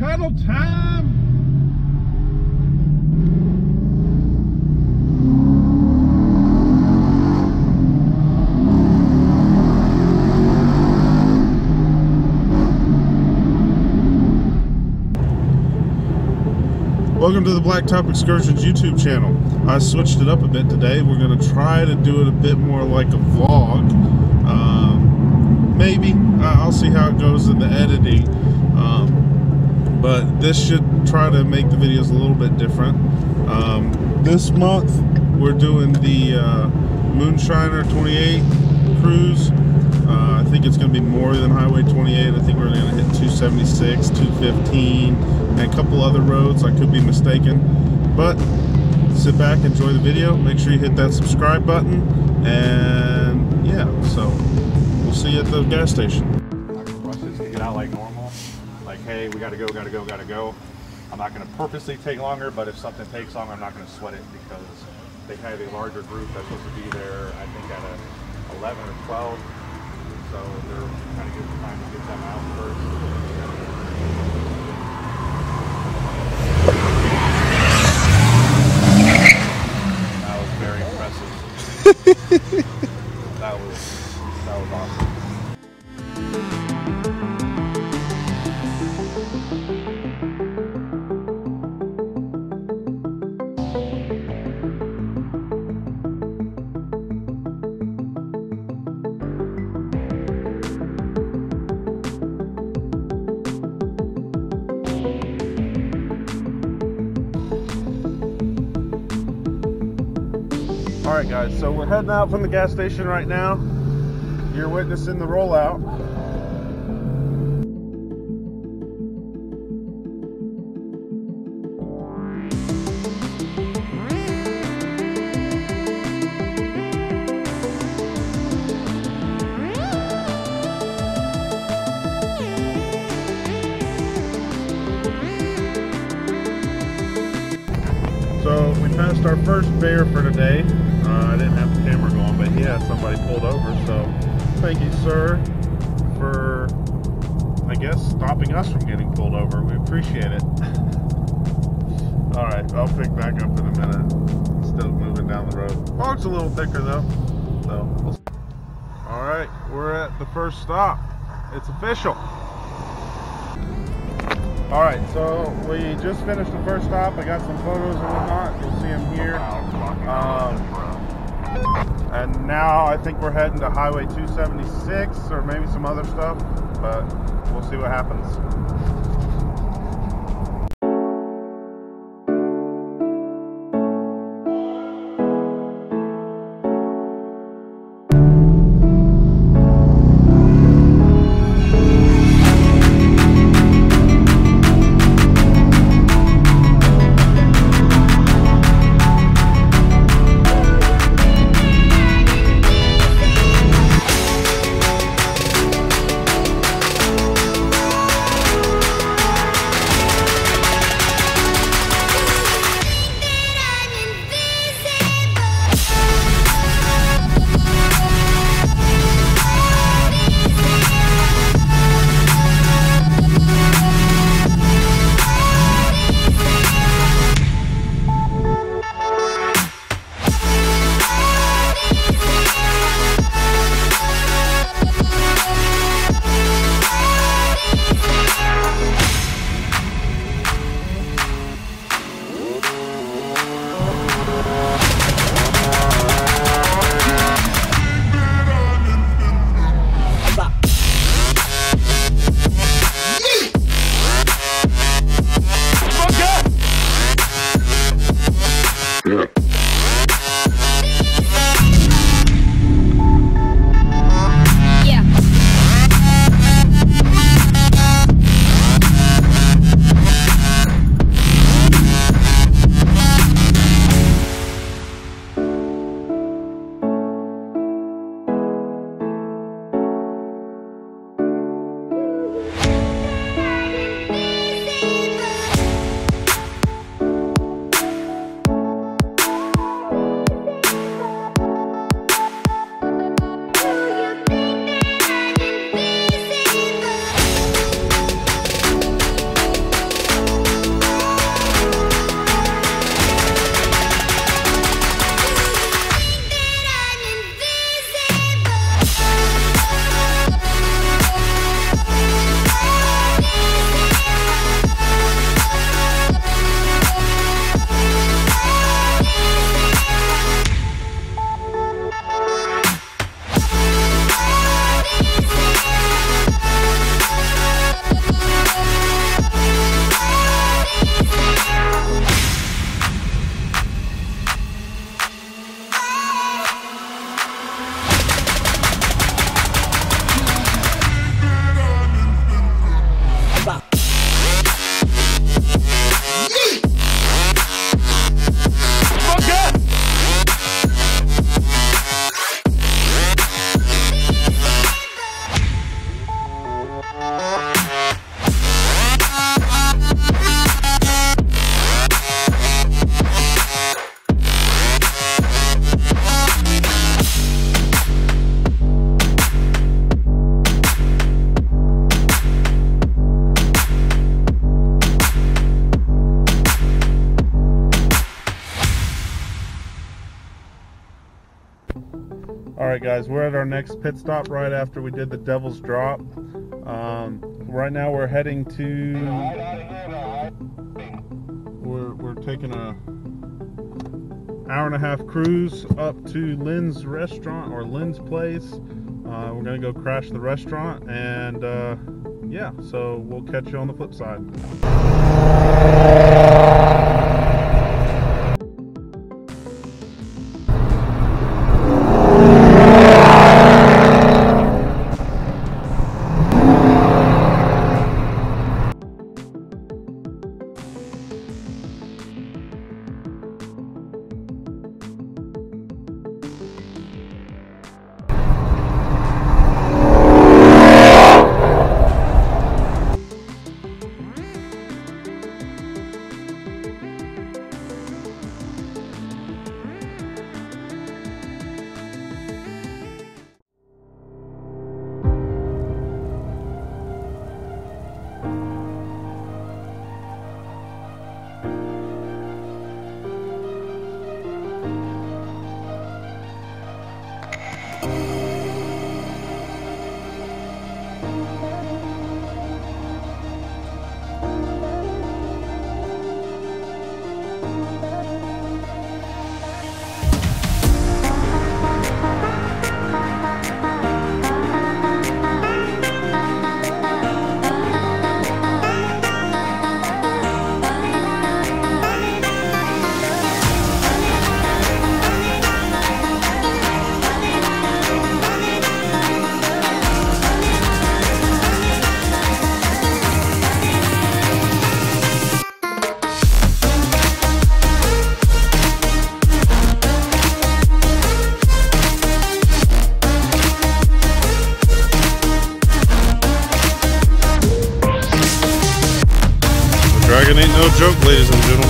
turtle time. Welcome to the Blacktop Excursions YouTube channel. I switched it up a bit today. We're going to try to do it a bit more like a vlog. Maybe. I'll see how it goes in the editing. But this should try to make the videos a little bit different. This month we're doing the Moonshiner 28 cruise. I think it's going to be more than Highway 28. I think we're going to hit 276, 215, and a couple other roads. I could be mistaken. But sit back, enjoy the video. Make sure you hit that subscribe button. And yeah, so we'll see you at the gas station. I'm not going to rush it to get out like normal. Like, hey, we got to go, got to go, got to go. I'm not going to purposely take longer, but if something takes longer, I'm not going to sweat it because they have a larger group that's supposed to be there, I think, at 11 or 12. So they're kind of good time to get them out first. That was very impressive. that was awesome. Alright guys, so we're heading out from the gas station right now. You're witnessing the rollout. So we passed our first bear for today. I didn't have the camera going, but he had somebody pulled over, so thank you, sir, for, I guess, stopping us from getting pulled over. We appreciate it. Alright, I'll pick back up in a minute. Still moving down the road. Fog's a little thicker, though. So we'll see. Alright, we're at the first stop. It's official. Alright, so we just finished the first stop. I got some photos and whatnot. You'll see them here. And now I think we're heading to Highway 276 or maybe some other stuff, but we'll see what happens. Alright guys, we're at our next pit stop right after we did the Devil's Drop. Right now we're heading to... We're taking an hour-and-a-half cruise up to Lynn's restaurant, or Lynn's place. We're going to go crash the restaurant, and yeah, so we'll catch you on the flip side. Dragon ain't no joke, ladies and gentlemen.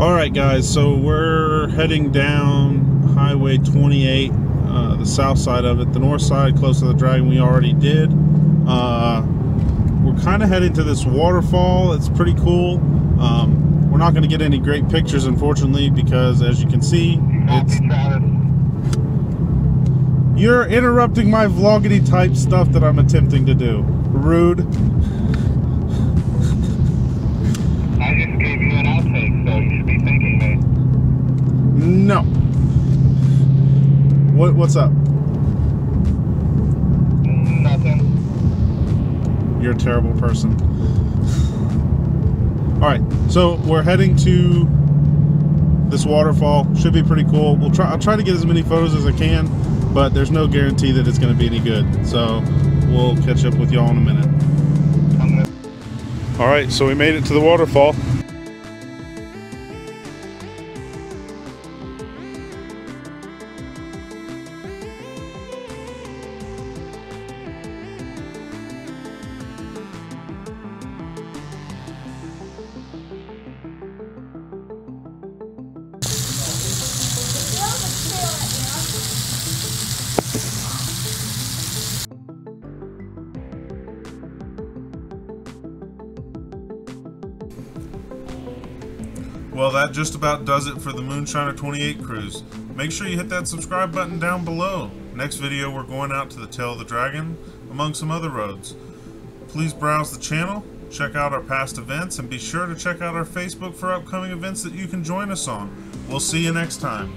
Alright guys, so we're heading down Highway 28, the south side of it. The north side, close to the Dragon, we already did. We're kind of heading to this waterfall. It's pretty cool. We're not going to get any great pictures, unfortunately, because as you can see, it's... You're interrupting my vloggity type stuff that I'm attempting to do. Rude. No. What's up? Nothing. You're a terrible person. Alright, so we're heading to this waterfall. Should be pretty cool. I'll try to get as many photos as I can, but there's no guarantee that it's going to be any good. So we'll catch up with y'all in a minute. Alright, so we made it to the waterfall. Well, that just about does it for the Moonshiner 28 cruise. Make sure you hit that subscribe button down below. Next video, we're going out to the Tail of the Dragon, among some other roads. Please browse the channel, check out our past events, and be sure to check out our Facebook for upcoming events that you can join us on. We'll see you next time.